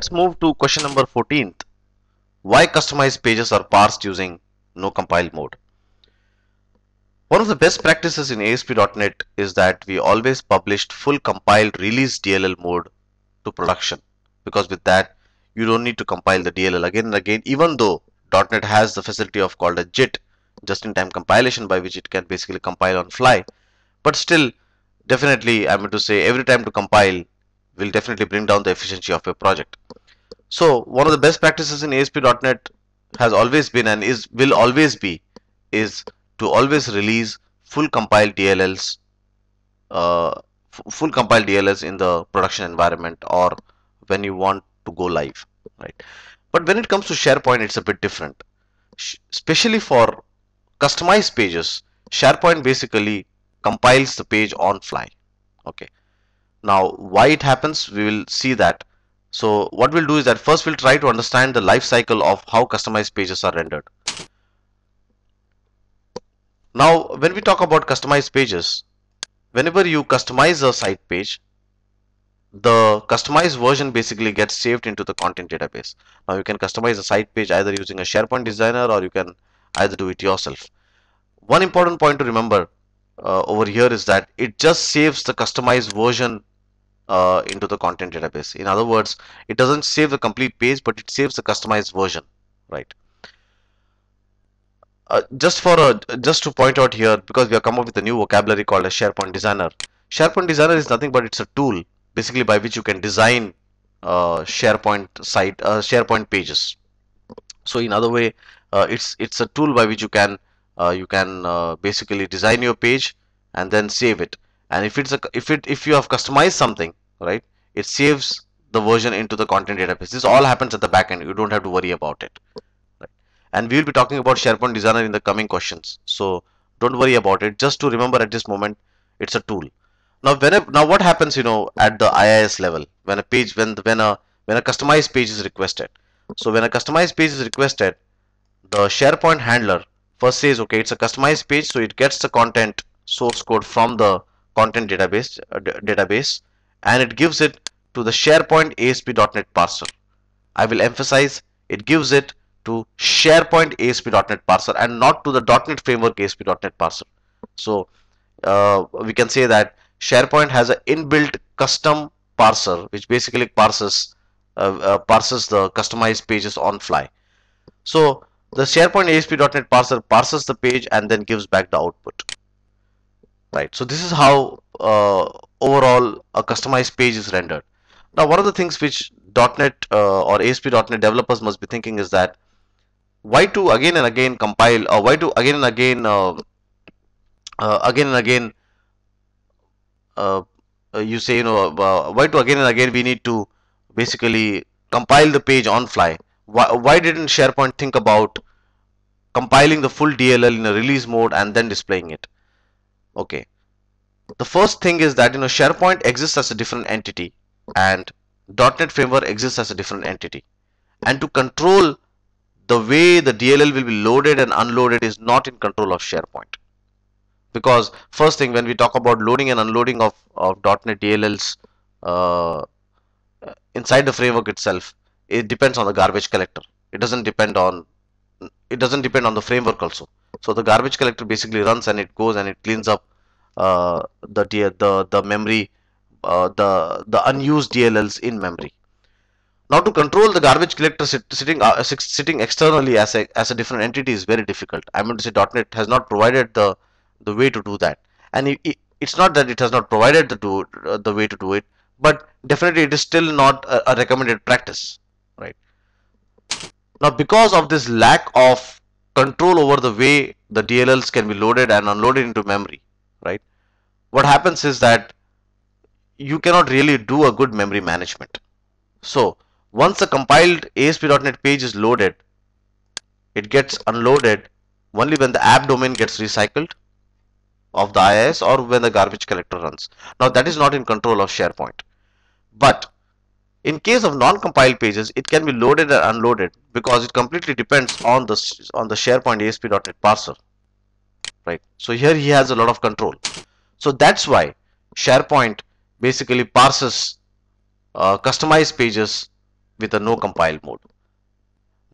Let's move to question number 14th. Why customized pages are parsed using no compile mode? One of the best practices in ASP.NET is that we always published full compiled release DLL mode to production, because with that you don't need to compile the DLL again and again, even though .NET has the facility of called a JIT, just-in-time compilation, by which it can basically compile on fly. But still, definitely I'm going to say every time to compile will definitely bring down the efficiency of your project. So one of the best practices in ASP.NET has always been and will always be to always release full compiled DLLs in the production environment or when you want to go live, right? But when it comes to SharePoint, it's a bit different, especially for customized pages. SharePoint basically compiles the page on fly. Okay, now why it happens, we will see that. So what we'll do is that first we'll try to understand the life cycle of how customized pages are rendered. Now when we talk about customized pages, whenever you customize a site page, the customized version basically gets saved into the content database. Now you can customize a site page either using a SharePoint Designer, or you can either do it yourself. One important point to remember over here is that it just saves the customized version into the content database. In other words, it doesn't save the complete page, but it saves the customized version, right? Just to point out here, because we have come up with a new vocabulary called a SharePoint Designer. SharePoint Designer is nothing but it's a tool basically by which you can design SharePoint pages. So in other way, it's a tool by which you can basically design your page and then save it. And if you have customized something, right, it saves the version into the content database. This all happens at the back end. You don't have to worry about it. Right? And we will be talking about SharePoint Designer in the coming questions. So don't worry about it. Just to remember at this moment, it's a tool. Now, now what happens, you know, at the IIS level when a page, when a customized page is requested. So when a customized page is requested, the SharePoint handler first says, okay, it's a customized page, so it gets the content source code from the content database and it gives it to the SharePoint ASP.NET parser. I will emphasize, it gives it to SharePoint ASP.NET parser and not to the .NET framework ASP.NET parser. So we can say that SharePoint has an inbuilt custom parser which basically parses the customized pages on fly. So the SharePoint ASP.NET parser parses the page and then gives back the output. Right, so this is how overall a customized page is rendered. Now, one of the things which .NET or ASP.NET developers must be thinking is that why to again and again compile, or why to again and again we need to basically compile the page on fly. Why didn't SharePoint think about compiling the full DLL in a release mode and then displaying it? Okay, the first thing is that, you know, SharePoint exists as a different entity and .NET Framework exists as a different entity, and to control the way the DLL will be loaded and unloaded is not in control of SharePoint. Because first thing, when we talk about loading and unloading of .NET DLLs inside the framework itself, it depends on the garbage collector. It doesn't depend on the framework also. So the garbage collector basically runs and it goes and it cleans up the memory, the unused DLLs in memory. Now to control the garbage collector sitting externally as a different entity is very difficult. I'm going to say .NET has not provided the way to do that, and it's not that it has not provided the way to do it, but definitely it is still not a recommended practice, right? Now because of this lack of control over the way the DLLs can be loaded and unloaded into memory, right, what happens is that you cannot really do a good memory management. So once a compiled ASP.NET page is loaded, it gets unloaded only when the app domain gets recycled of the IIS or when the garbage collector runs. Now that is not in control of SharePoint. But in case of non-compiled pages, it can be loaded and unloaded because it completely depends on the SharePoint ASP.NET parser, right? So here he has a lot of control. So that's why SharePoint basically parses customized pages with a no compile mode,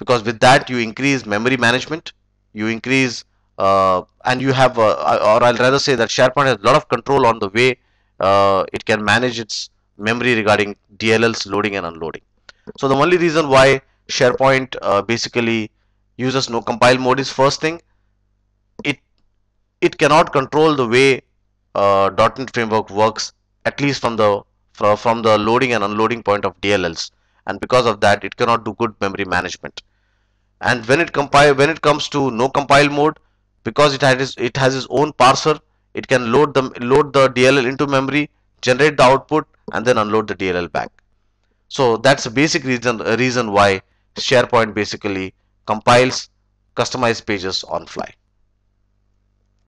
because with that you increase memory management, you increase and you have or I'll rather say that SharePoint has a lot of control on the way it can manage its memory regarding DLLs loading and unloading. So the only reason why SharePoint basically uses no compile mode is, first thing, it cannot control the way .NET framework works, at least from the loading and unloading point of DLLs, and because of that it cannot do good memory management. And when it comes to no compile mode, because it has its own parser, it can load the DLL into memory, generate the output, and then unload the DLL back. So that's the basic reason why SharePoint basically compiles customized pages on fly.